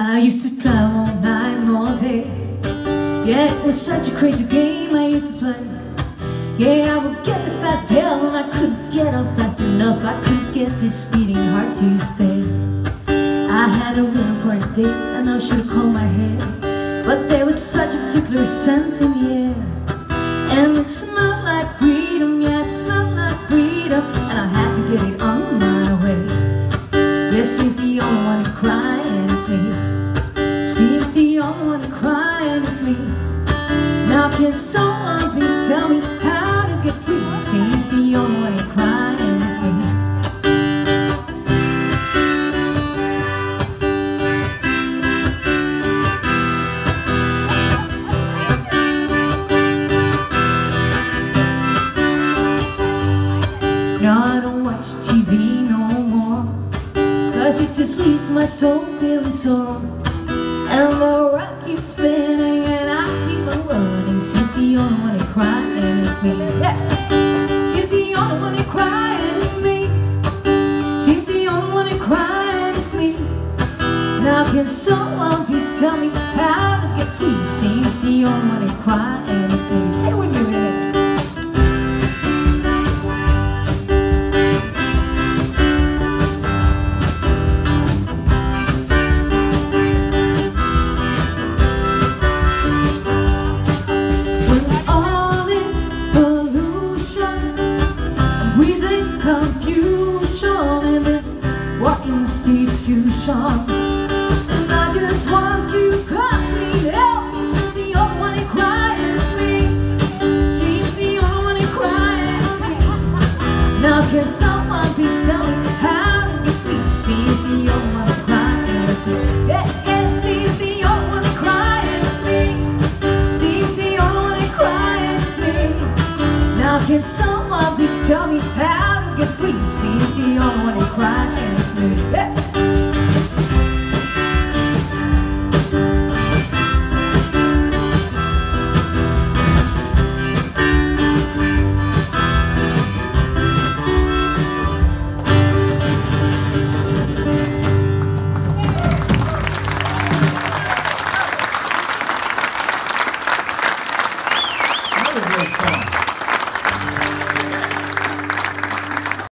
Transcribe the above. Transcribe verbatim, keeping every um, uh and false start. I used to drive all night and all day. Yeah, it was such a crazy game I used to play. Yeah, I would get to fast hell and I couldn't get off fast enough. I couldn't get this beating heart to stay. I had a winner for a date and I should've combed my hair, but there was such a particular scent in the air. And it smelled like freedom, yeah, it smelled like freedom, and I had to get it on my way. Yeah, seems the only one to cry and it's me. Seems the only one to cry and it's me. Now can someone please tell me how to get free? Seems the only one to cry and it's me. I don't watch T V no more, cause it just leaves my soul feeling sore. And the rock keeps spinning and I keep on running. She's the only one to cry and it's me. She's the only one to cry and it's me. She's the only one to cry and it's me. Now can someone please tell me how to get free? She's the only one to cry and it's me. Hey, wait a minute. And I just want to cry, need help. She's the only one to cry, it's me. She's the only one to cry, it's me. Now can someone please tell me how to get free? She's the only one to cry, it's me. Yeah, yeah, she's the only one to cry, it's me. She's the only one to cry, it's me. Now can someone please tell me how to get free? She's the only one to cry, it's me. Yeah.